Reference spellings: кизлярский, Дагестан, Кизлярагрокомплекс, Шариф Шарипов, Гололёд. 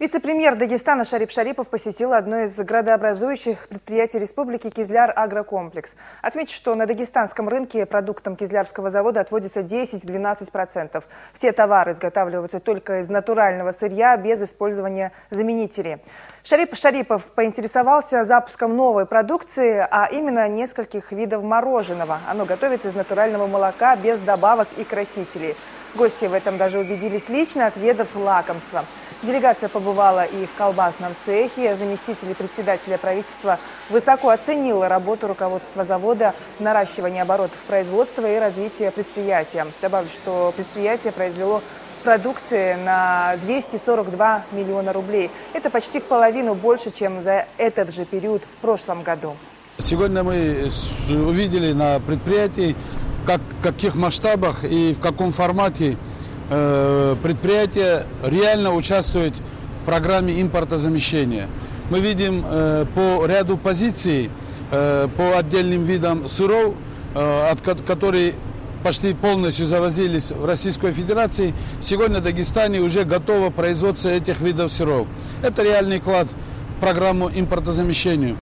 Вице-премьер Дагестана Шариф Шарипов посетил одно из градообразующих предприятий республики «Кизлярагрокомплекс». Отмечу, что на дагестанском рынке продуктам кизлярского завода отводится 10-12%. Все товары изготавливаются только из натурального сырья, без использования заменителей. Шариф Шарипов поинтересовался запуском новой продукции, а именно нескольких видов мороженого. Оно готовится из натурального молока, без добавок и красителей. Гости в этом даже убедились лично, отведав лакомство. Делегация побывала и в колбасном цехе. Заместитель председателя правительства высоко оценила работу руководства завода, наращивание оборотов производства и развитие предприятия. Добавлю, что предприятие произвело продукции на 242 миллиона рублей. Это почти в половину больше, чем за этот же период в прошлом году. Сегодня мы увидели на предприятии, в каких масштабах и в каком формате предприятие реально участвует в программе импортозамещения. Мы видим по ряду позиций, по отдельным видам сыров, которые почти полностью завозились в Российскую Федерацию, сегодня в Дагестане уже готово производство этих видов сыров. Это реальный вклад в программу импортозамещения.